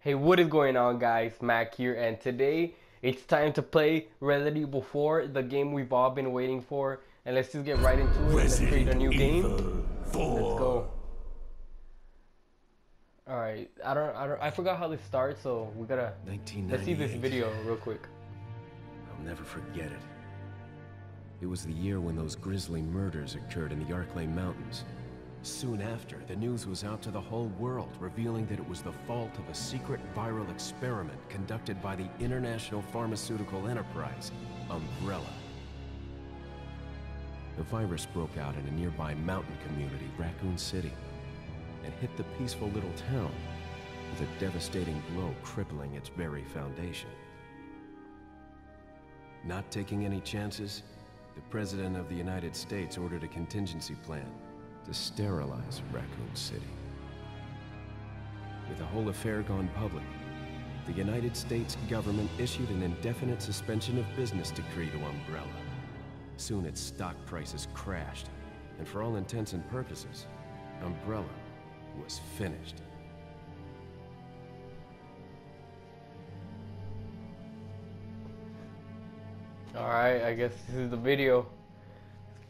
Hey, what is going on, guys? Mac here, and today it's time to play Resident Evil 4, the game we've all been waiting for. And let's just get right into it. Let's create a new game. Let's go. All right. I forgot how this starts, so we gotta. Let's see this video real quick. I'll never forget it. It was the year when those grisly murders occurred in the Arklay Mountains. Soon after, the news was out to the whole world, revealing that it was the fault of a secret viral experiment conducted by the international pharmaceutical enterprise, Umbrella. The virus broke out in a nearby mountain community, Raccoon City, and hit the peaceful little town with a devastating blow crippling its very foundation. Not taking any chances, the President of the United States ordered a contingency plan to sterilize Raccoon City. With the whole affair gone public, the United States government issued an indefinite suspension of business decree to Umbrella. Soon its stock prices crashed, and for all intents and purposes, Umbrella was finished. Alright, I guess this is the video.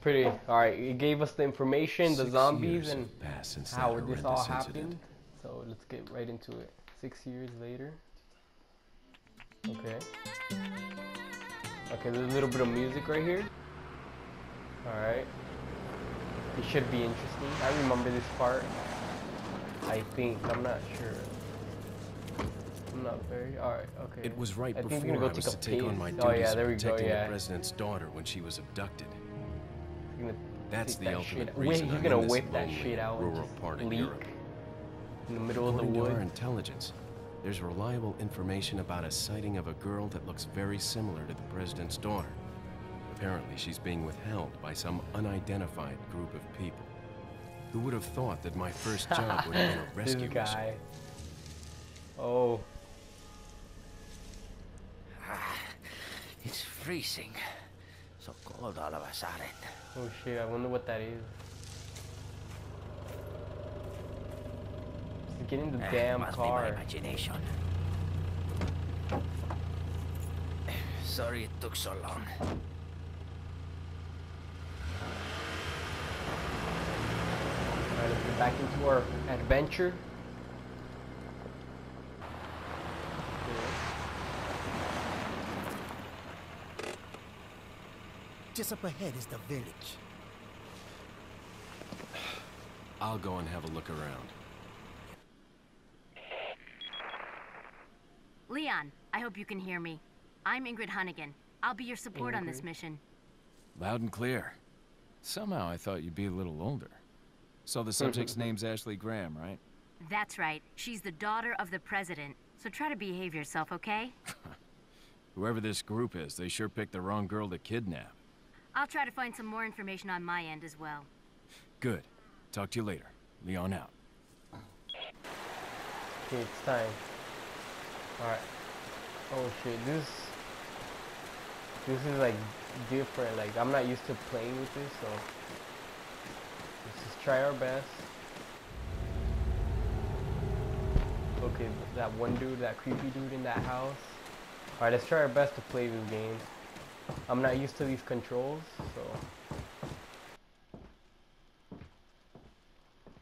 Pretty. All right, it gave us the information, the zombies, and how this all happened. So let's get right into it. 6 years later. Okay. Okay, there's a little bit of music right here. All right. It should be interesting. I remember this part. I think. I'm not sure. I'm not very. All right. Okay. It was right before I was to take on my duties protecting the president's daughter when she was abducted. That's the ultimate reason I'm in this lonely rural part of Europe. In the middle of the woods. According to our intelligence, there's reliable information about a sighting of a girl that looks very similar to the president's daughter. Apparently, she's being withheld by some unidentified group of people. Who would have thought that my first job would have been a rescue mission? This guy. Oh. It's freezing. So cold all of a sudden. Oh shit, I wonder what that is. Just get in the damn car. Must be my imagination. Sorry it took so long. Alright, let's get back into our adventure. Just up ahead is the village. I'll go and have a look around. Leon, I hope you can hear me. I'm Ingrid Hunnigan. I'll be your support on this mission. Loud and clear. Somehow I thought you'd be a little older. So the subject's name's Ashley Graham, right? That's right. She's the daughter of the president. So try to behave yourself, okay? Whoever this group is, they sure picked the wrong girl to kidnap. I'll try to find some more information on my end as well. Good. Talk to you later. Leon out. Okay, it's time. Alright. Oh shit, this is like different. Like, I'm not used to playing with this, so let's just try our best. Okay, that one dude, that creepy dude in that house. Alright, let's try our best to play this game. I'm not used to these controls, so.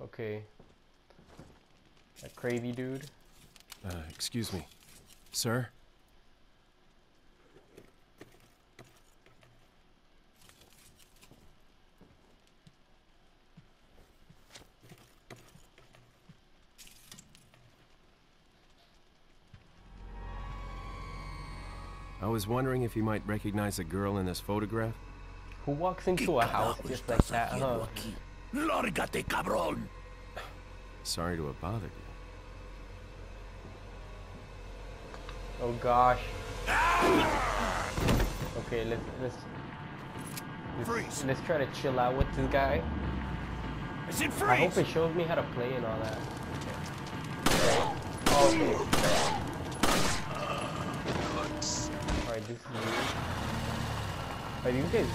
Okay. That crazy dude. Excuse me. Sir? I was wondering if you might recognize a girl in this photograph. Who walks into a house just like that, huh? Lárgate, cabrón! Sorry to have bothered you. Oh gosh. Okay, let's try to chill out with this guy. I hope it shows me how to play and all that. Okay. Okay. This is weird. Are you guys?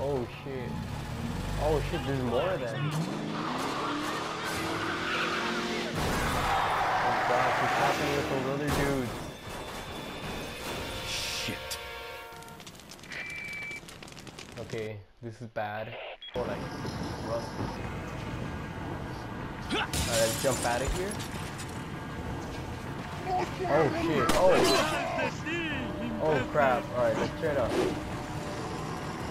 Oh shit. Oh shit, there's more of that. messing with those other dudes. Shit. Okay, this is bad. Or like rusty. Alright, jump out of here. Oh shit. Oh. Oh crap. Alright, let's try it out.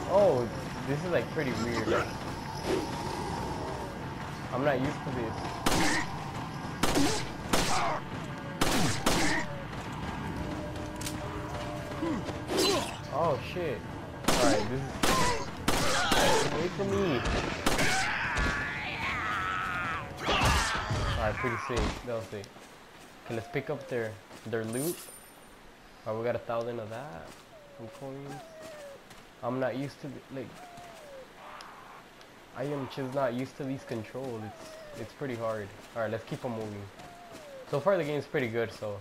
Oh, this is like pretty weird. Like, I'm not used to this. Oh shit. Alright, this is... Wait for me. Alright, pretty safe. That was safe. Okay, let's pick up their loot. Alright, we got 1,000 of that. Some coins. I'm not used to like... I am just not used to these controls. It's pretty hard. Alright, let's keep on moving. So far the game's pretty good, so...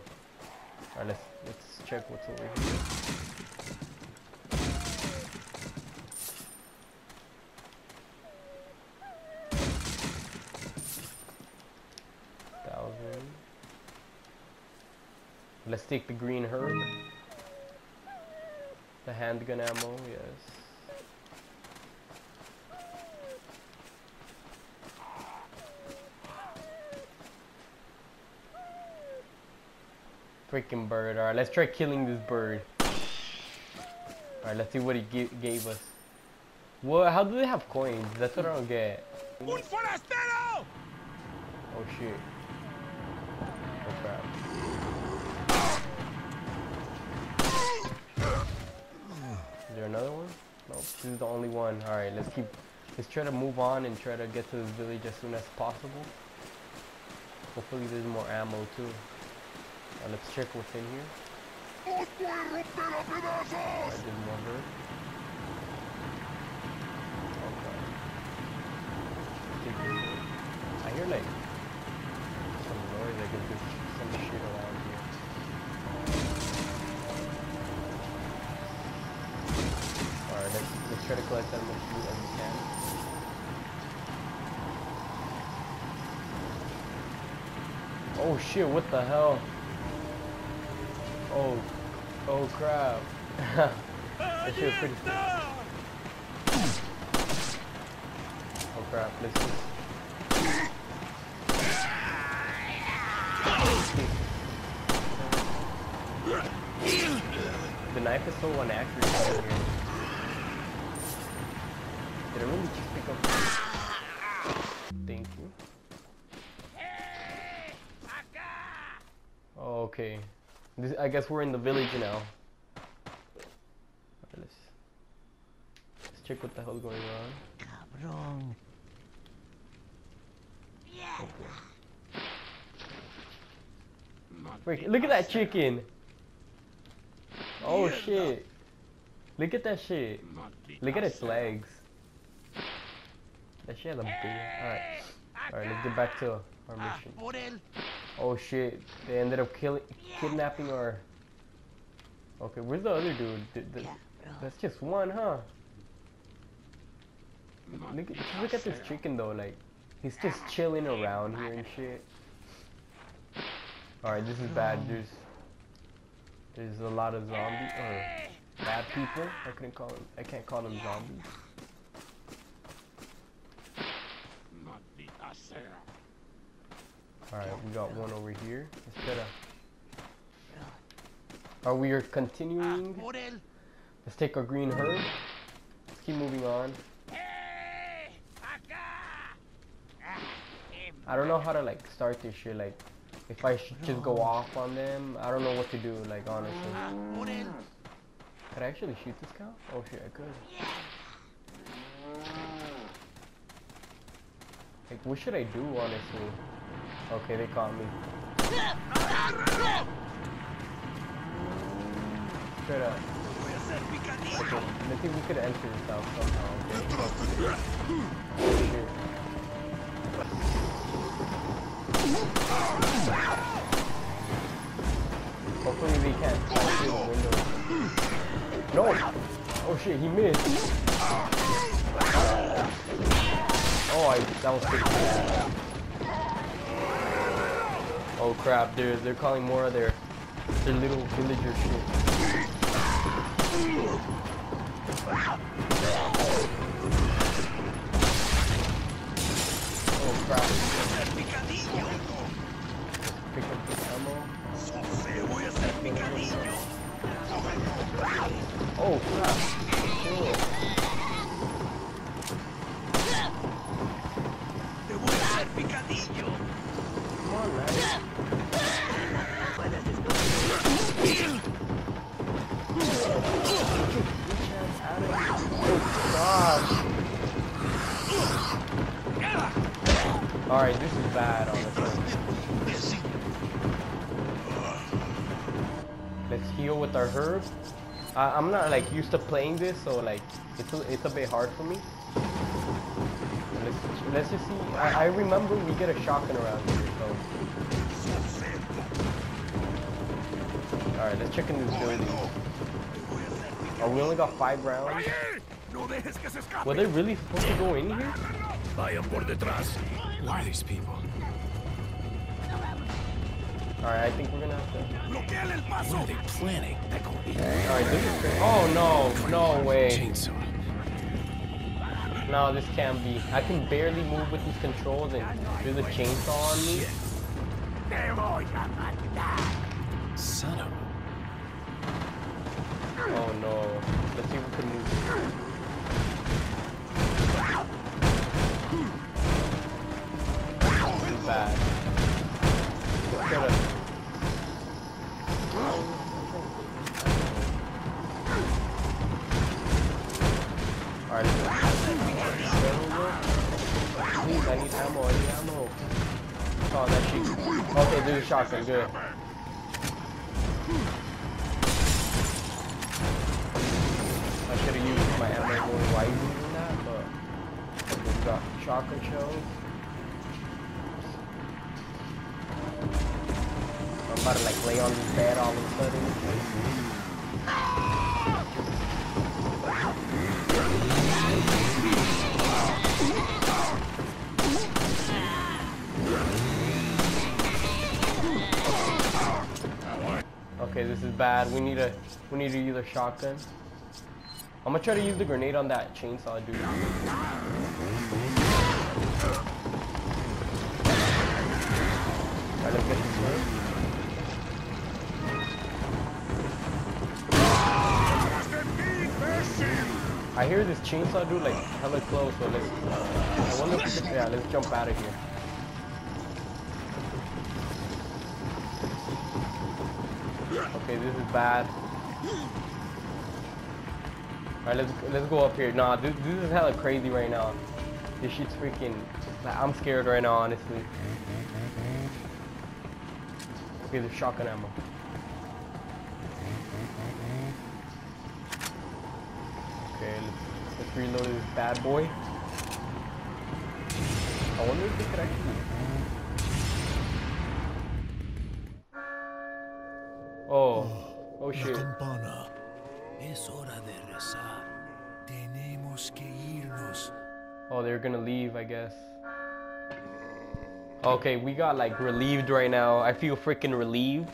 Alright, let's check what's over here. 1,000. Let's take the green herb. The handgun ammo, yes. Freaking bird. Alright, let's try killing this bird. Alright, let's see what he gave us. What? How do they have coins? That's what I don't get. Un forastero! Oh shit. Oh crap. Is there another one? Nope. This is the only one. Alright, let's try to move on and try to get to this village as soon as possible. Hopefully there's more ammo too. Let's check what's in here. I didn't want her. Okay. I hear like some noise. I guess there's some shit around here. Alright, let's try to collect that much food as we can. Oh shit, what the hell? Oh, oh crap. That shit was pretty cool. Oh crap, let's just... The knife is so inaccurate right here. Did I really just pick up... Thank you. Oh, okay. I guess we're in the village now. Right, let's check what the hell is going on. Cabron. Okay. Wait, look at that chicken. Oh shit. Look at that shit. Look at its legs. That shit has a big... Alright, let's get back to our mission. Oh shit, they ended up kidnapping our... Okay, where's the other dude? That's just one, huh? Look at this chicken though, like... He's just chilling around here and shit. Alright, this is bad. There's a lot of zombies, or... Bad people? I can't call them zombies. Alright, we got one over here. Let's try to... Are we continuing? Let's take our green herb. Let's keep moving on. I don't know how to like start this shit. Like, if I should just go off on them, I don't know what to do. Like, honestly. Could I actually shoot this cow? Oh shit, I could. Like, what should I do, honestly? Okay, they caught me. Straight up. Okay, I think we could enter this house somehow. Okay. Oh, shit. Hopefully they can't pass through the window. No! Oh shit, he missed. Oh, that was pretty cool. Oh crap, they're calling more of their little villager shit. Oh crap. Pick up the ammo. Oh crap. Cool. Come on, man. Oh gosh. Alright, this is bad honestly. Let's heal with our herb. I'm not like used to playing this, so like it's a bit hard for me. Let's just see. I remember we get a shotgun around here, so. All right, let's check in this building. Oh, we only got 5 rounds. Were they really supposed to go in here? Why are these people? Alright, I think we're gonna have to. What are they planning? Alright, this is crazy. Oh no, no way. No, this can't be. I can barely move with these controls and do the chainsaw on me. Son of a. Oh no. Let's see if we can move. This is bad. Shut up. Alright, let's go. Please, I need ammo, Oh, that shit. Okay, do the shotgun, good. I should have used my ammo more wisely than that, but we've got shotgun shells. I'm about to like lay on this bed all of a sudden. Okay, this is bad. We need to use a shotgun. I'm gonna try to use the grenade on that chainsaw dude. Alright, let's get this one. I hear this chainsaw dude like hella close, so let's I wonder if we can, yeah, let's jump out of here. Okay, this is bad. Alright, let's go up here. Nah, this is hella crazy right now. This shit's freaking like, I'm scared right now, honestly. Okay, there's shotgun ammo. Okay, let's reload this bad boy. I wonder if they could actually... Oh. Oh shit. Oh, they're gonna leave, I guess. Okay, we got like relieved right now. I feel freaking relieved.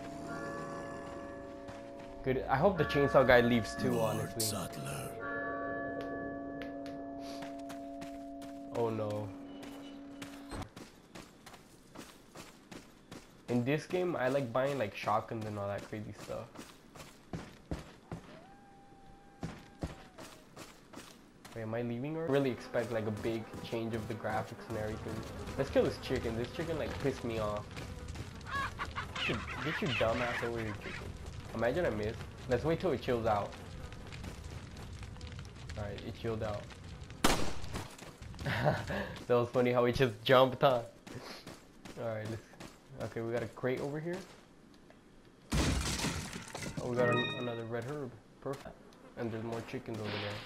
Good. I hope the chainsaw guy leaves too, honestly. Oh no. In this game, I like buying like shotguns and all that crazy stuff. Wait, am I leaving or really expect like a big change of the graphics and everything? Let's kill this chicken. This chicken like pissed me off. Get your dumb ass over here, chicken. Imagine I missed. Let's wait till it chills out. Alright, it chilled out. That was funny how we just jumped, huh? Alright, let's... Okay, we got a crate over here. Oh, we got another red herb. Perfect. And there's more chickens over there.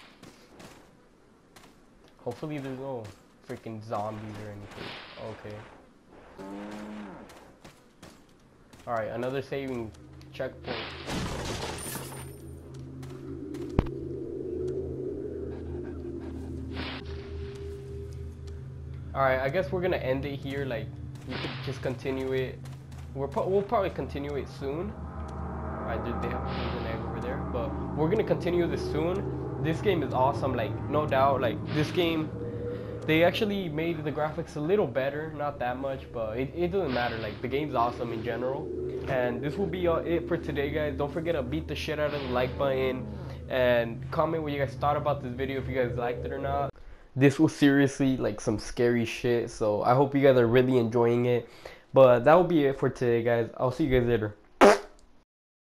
Hopefully there's no freaking zombies or anything. Okay. Alright, another saving checkpoint. Alright, I guess we're gonna end it here, like, we could just continue it We'll probably continue it soon. They have an egg over there, but we're gonna continue this soon. This game is awesome, like, no doubt. Like, this game, they actually made the graphics a little better, not that much, but it doesn't matter. Like, the game's awesome in general. And this will be it for today, guys. Don't forget to beat the shit out of the like button and comment what you guys thought about this video, if you guys liked it or not. This was seriously like some scary shit, so I hope you guys are really enjoying it. But that will be it for today, guys. I'll see you guys later.